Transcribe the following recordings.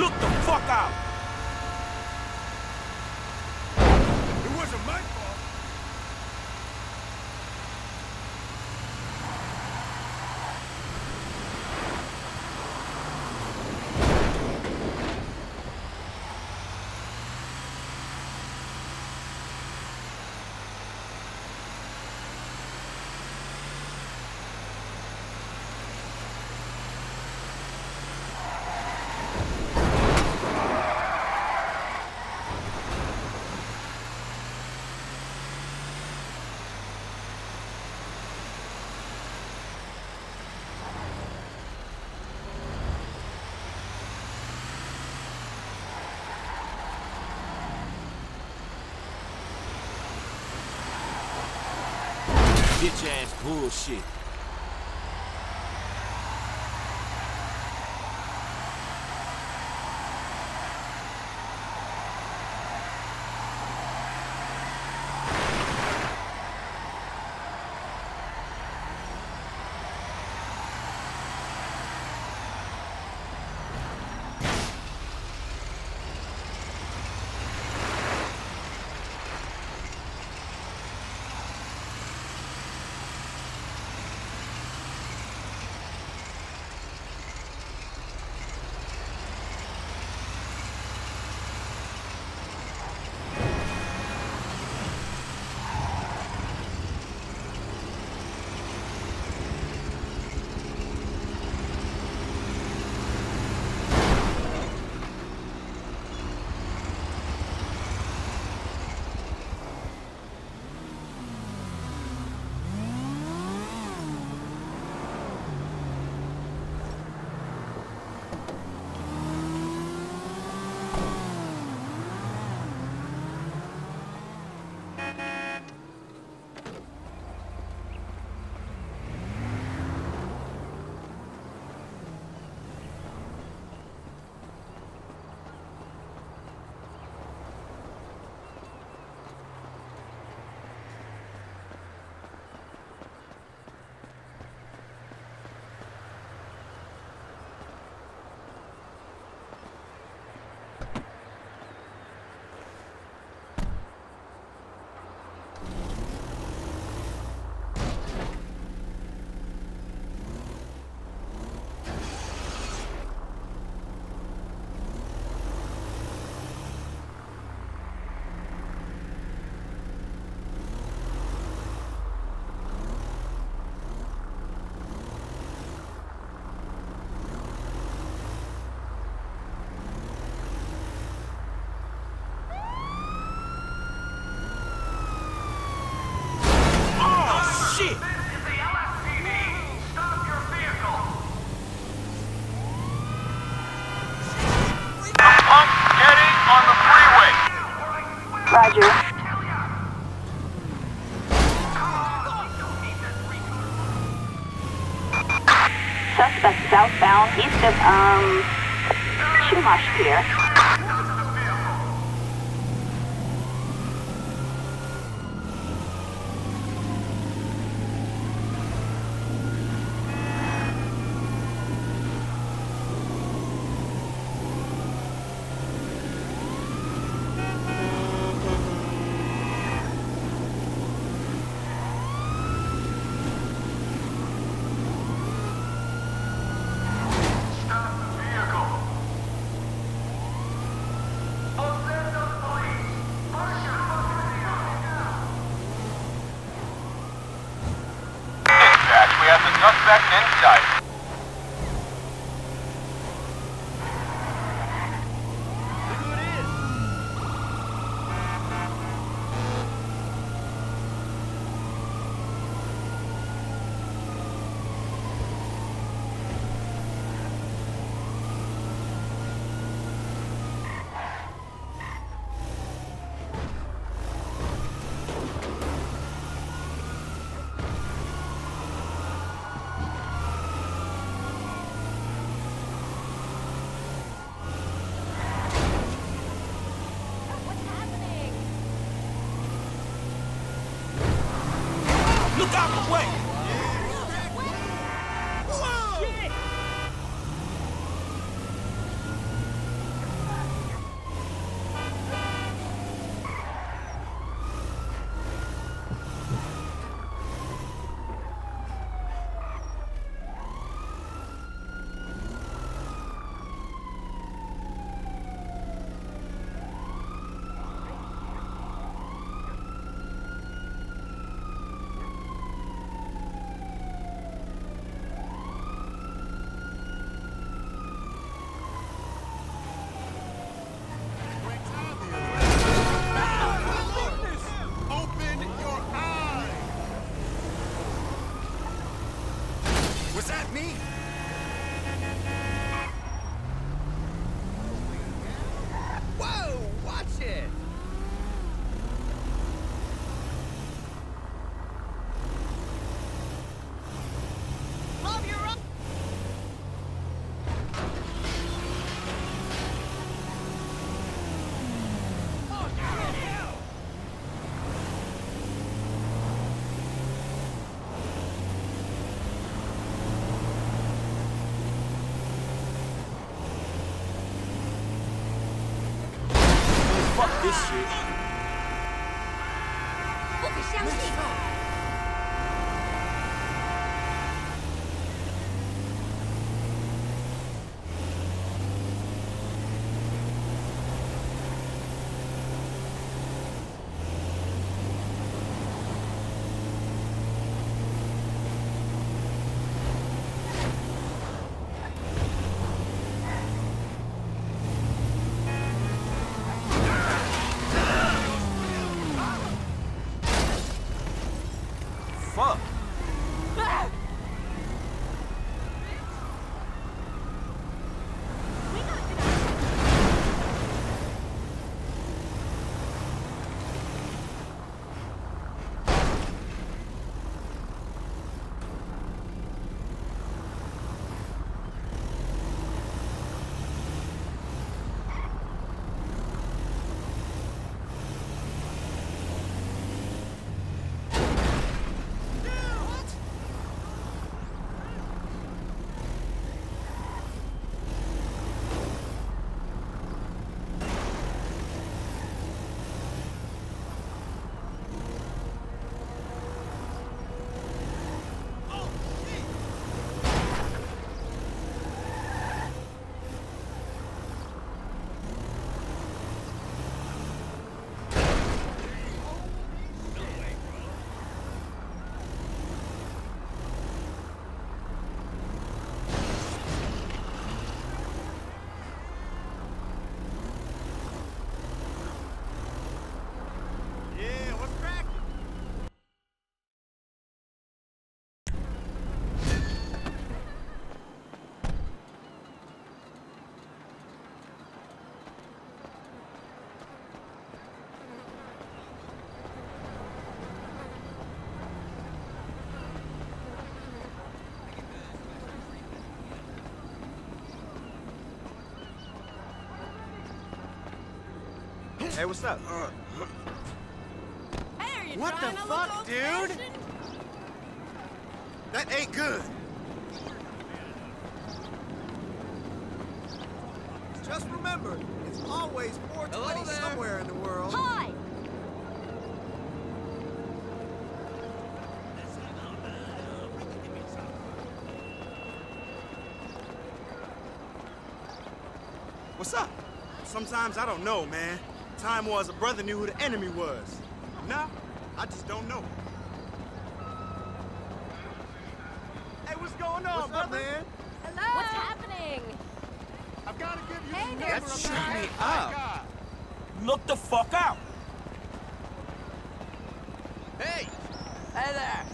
Look the fuck out! It wasn't my fault. Bitch-ass bullshit. Roger. Suspect southbound east of, Chumash Pier. Look out the way! Whoa. Shit. Fuck this shit. Let's go. Hey, what's up? Hey, are you what the fuck, dude? That ain't good. Just remember, it's always 420 somewhere in the world. Hi. What's up? Sometimes I don't know, man. Time was a brother knew who the enemy was. Now, I just don't know. Hey, what's going on, brother? Man? Hello? What's happening? I've got to give you hey, the number of that. Shut me up. Look the fuck out. Hey. Hey there.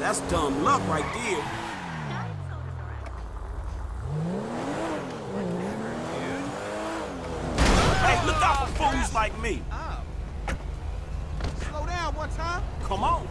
That's dumb luck right there. Hey, look out for fools like me. Slow down one time. Come on.